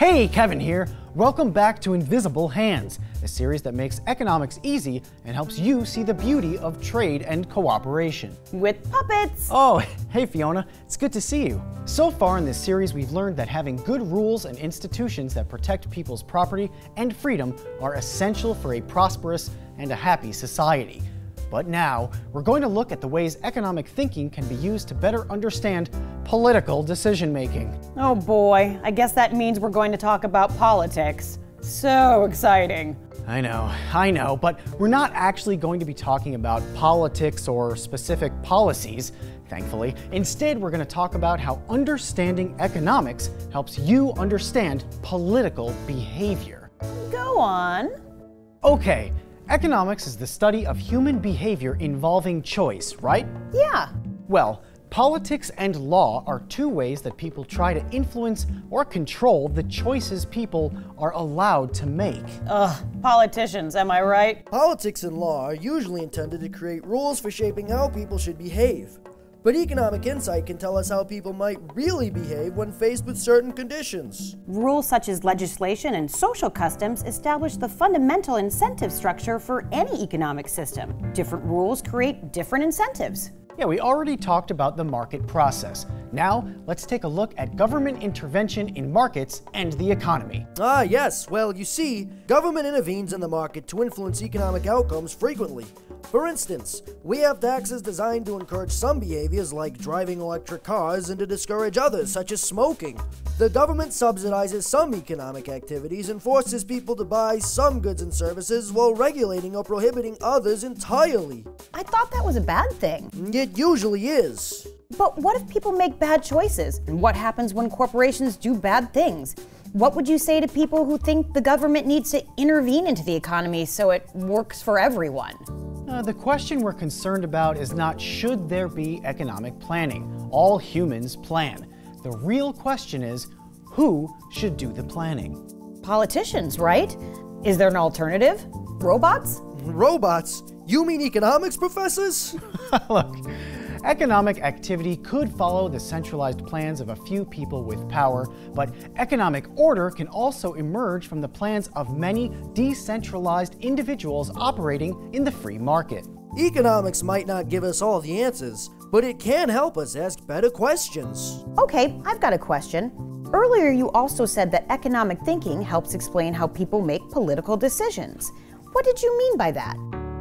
Hey, Kevin here. Welcome back to Invisible Hands, a series that makes economics easy and helps you see the beauty of trade and cooperation. With puppets! Oh, hey Fiona, it's good to see you. So far in this series, we've learned that having good rules and institutions that protect people's property and freedom are essential for a prosperous and a happy society. But now, we're going to look at the ways economic thinking can be used to better understand political decision-making. Oh boy, I guess that means we're going to talk about politics. So exciting. I know, but we're not actually going to be talking about politics or specific policies, thankfully. Instead, we're going to talk about how understanding economics helps you understand political behavior. Go on. Okay. Economics is the study of human behavior involving choice, right? Yeah. Well, politics and law are two ways that people try to influence or control the choices people are allowed to make. Ugh, politicians, am I right? Politics and law are usually intended to create rules for shaping how people should behave. But economic insight can tell us how people might really behave when faced with certain conditions. Rules such as legislation and social customs establish the fundamental incentive structure for any economic system. Different rules create different incentives. Yeah, we already talked about the market process. Now, let's take a look at government intervention in markets and the economy. Ah, yes. Well, you see, government intervenes in the market to influence economic outcomes frequently. For instance, we have taxes designed to encourage some behaviors like driving electric cars and to discourage others, such as smoking. The government subsidizes some economic activities and forces people to buy some goods and services while regulating or prohibiting others entirely. I thought that was a bad thing. It usually is. But what if people make bad choices? And what happens when corporations do bad things? What would you say to people who think the government needs to intervene into the economy so it works for everyone? The question we're concerned about is not should there be economic planning. All humans plan. The real question is, who should do the planning? Politicians, right? Is there an alternative? Robots? Robots? You mean economics professors? Look, economic activity could follow the centralized plans of a few people with power, but economic order can also emerge from the plans of many decentralized individuals operating in the free market. Economics might not give us all the answers, but it can help us ask better questions. Okay, I've got a question. Earlier you also said that economic thinking helps explain how people make political decisions. What did you mean by that?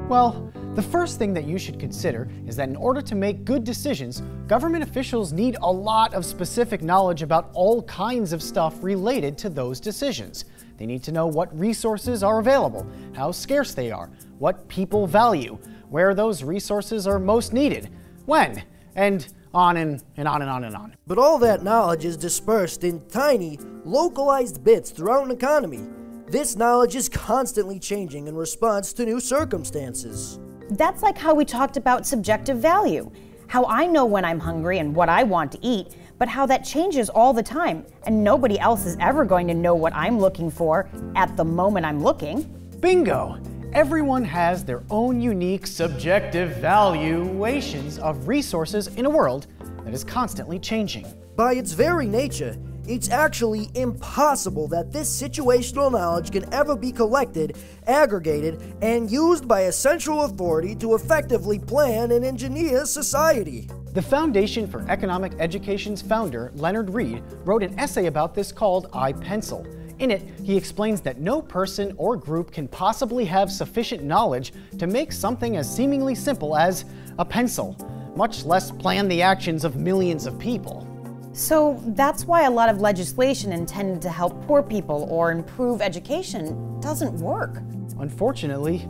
Well, the first thing that you should consider is that in order to make good decisions, government officials need a lot of specific knowledge about all kinds of stuff related to those decisions. They need to know what resources are available, how scarce they are, what people value, where those resources are most needed, when, and on and on and on and on. But all that knowledge is dispersed in tiny, localized bits throughout an economy. This knowledge is constantly changing in response to new circumstances. That's like how we talked about subjective value. How I know when I'm hungry and what I want to eat, but how that changes all the time, and nobody else is ever going to know what I'm looking for at the moment I'm looking. Bingo! Everyone has their own unique subjective valuations of resources in a world that is constantly changing. By its very nature, it's actually impossible that this situational knowledge can ever be collected, aggregated, and used by a central authority to effectively plan and engineer society. The Foundation for Economic Education's founder, Leonard Reed, wrote an essay about this called I Pencil. In it, he explains that no person or group can possibly have sufficient knowledge to make something as seemingly simple as a pencil, much less plan the actions of millions of people. So that's why a lot of legislation intended to help poor people or improve education doesn't work. Unfortunately,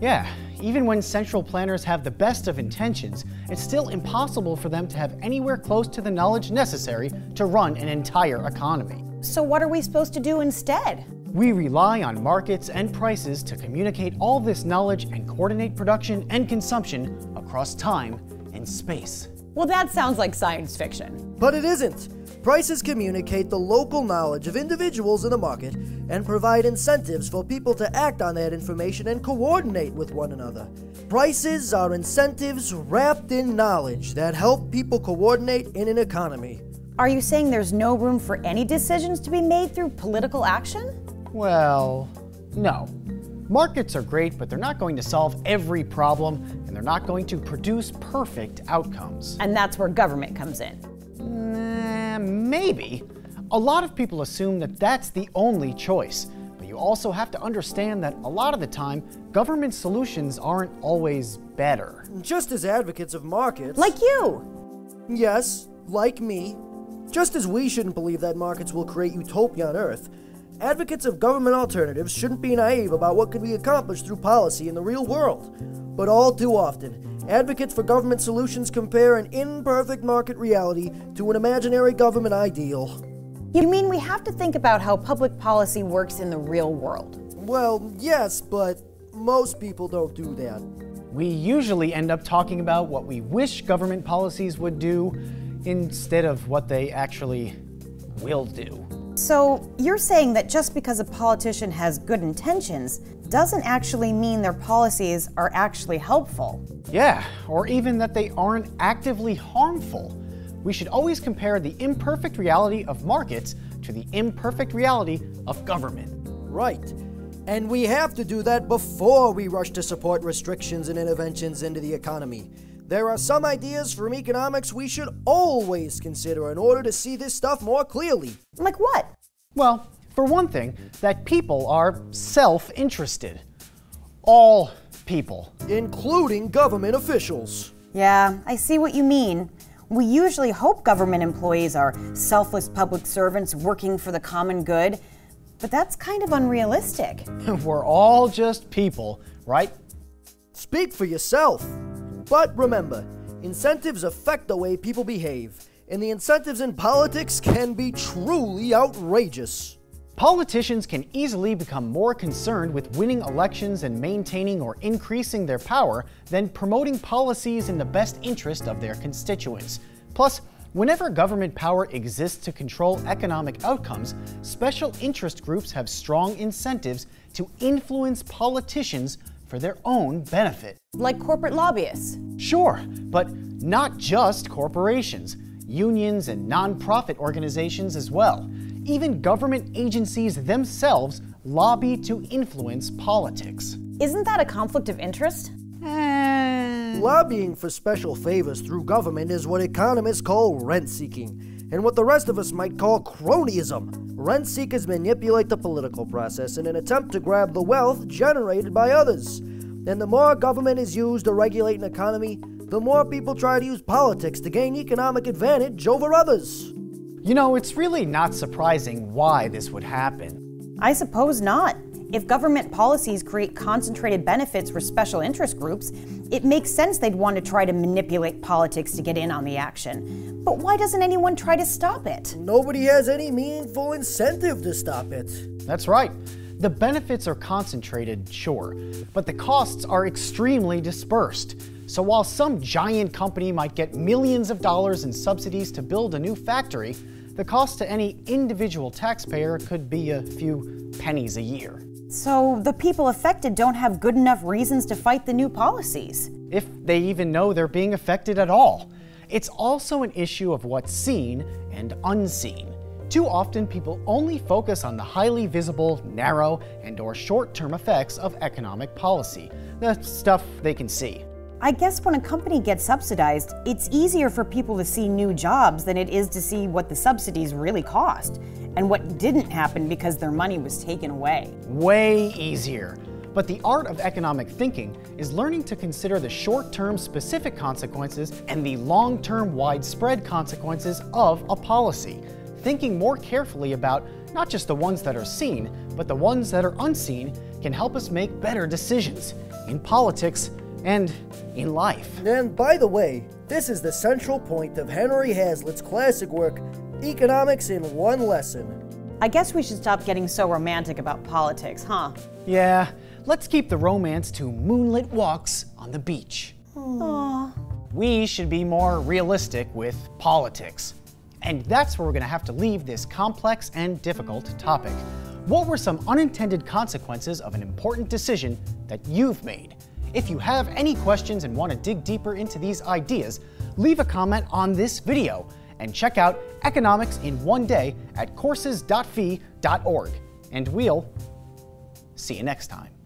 yeah. Even when central planners have the best of intentions, it's still impossible for them to have anywhere close to the knowledge necessary to run an entire economy. So what are we supposed to do instead? We rely on markets and prices to communicate all this knowledge and coordinate production and consumption across time and space. Well, that sounds like science fiction. But it isn't. Prices communicate the local knowledge of individuals in the market and provide incentives for people to act on that information and coordinate with one another. Prices are incentives wrapped in knowledge that help people coordinate in an economy. Are you saying there's no room for any decisions to be made through political action? Well, no. Markets are great, but they're not going to solve every problem, and they're not going to produce perfect outcomes. And that's where government comes in. Maybe. A lot of people assume that that's the only choice, but you also have to understand that a lot of the time, government solutions aren't always better. Just as advocates of markets... Like you! Yes, like me. Just as we shouldn't believe that markets will create utopia on Earth, advocates of government alternatives shouldn't be naive about what could be accomplished through policy in the real world. But all too often, advocates for government solutions compare an imperfect market reality to an imaginary government ideal. You mean we have to think about how public policy works in the real world? Well, yes, but most people don't do that. We usually end up talking about what we wish government policies would do instead of what they actually will do. So you're saying that just because a politician has good intentions doesn't actually mean their policies are actually helpful. Yeah, or even that they aren't actively harmful. We should always compare the imperfect reality of markets to the imperfect reality of government. Right. And we have to do that before we rush to support restrictions and interventions into the economy. There are some ideas from economics we should always consider in order to see this stuff more clearly. Like what? Well, for one thing, that people are self-interested. All people. Including government officials. Yeah, I see what you mean. We usually hope government employees are selfless public servants working for the common good, but that's kind of unrealistic. We're all just people, right? Speak for yourself. But remember, incentives affect the way people behave, and the incentives in politics can be truly outrageous. Politicians can easily become more concerned with winning elections and maintaining or increasing their power than promoting policies in the best interest of their constituents. Plus, whenever government power exists to control economic outcomes, special interest groups have strong incentives to influence politicians for their own benefit. Like corporate lobbyists. Sure, but not just corporations. Unions and nonprofit organizations as well. Even government agencies themselves lobby to influence politics. Isn't that a conflict of interest? Lobbying for special favors through government is what economists call rent-seeking, and what the rest of us might call cronyism. Rent-seekers manipulate the political process in an attempt to grab the wealth generated by others. And the more government is used to regulate an economy, the more people try to use politics to gain economic advantage over others. You know, it's really not surprising why this would happen. I suppose not. If government policies create concentrated benefits for special interest groups, it makes sense they'd want to try to manipulate politics to get in on the action. But why doesn't anyone try to stop it? Nobody has any meaningful incentive to stop it. That's right. The benefits are concentrated, sure, but the costs are extremely dispersed. So while some giant company might get millions of dollars in subsidies to build a new factory, the cost to any individual taxpayer could be a few pennies a year. So the people affected don't have good enough reasons to fight the new policies. If they even know they're being affected at all. It's also an issue of what's seen and unseen. Too often people only focus on the highly visible, narrow, and/or short-term effects of economic policy, the stuff they can see. I guess when a company gets subsidized, it's easier for people to see new jobs than it is to see what the subsidies really cost. And what didn't happen because their money was taken away. Way easier. But the art of economic thinking is learning to consider the short-term specific consequences and the long-term widespread consequences of a policy, thinking more carefully about not just the ones that are seen, but the ones that are unseen can help us make better decisions in politics and in life. And by the way, this is the central point of Henry Hazlitt's classic work, Economics in One Lesson. I guess we should stop getting so romantic about politics, huh? Yeah, let's keep the romance to moonlit walks on the beach. Aww. We should be more realistic with politics. And that's where we're going to have to leave this complex and difficult topic. What were some unintended consequences of an important decision that you've made? If you have any questions and want to dig deeper into these ideas, leave a comment on this video. and check out Economics in One Day at courses.fee.org. And we'll see you next time.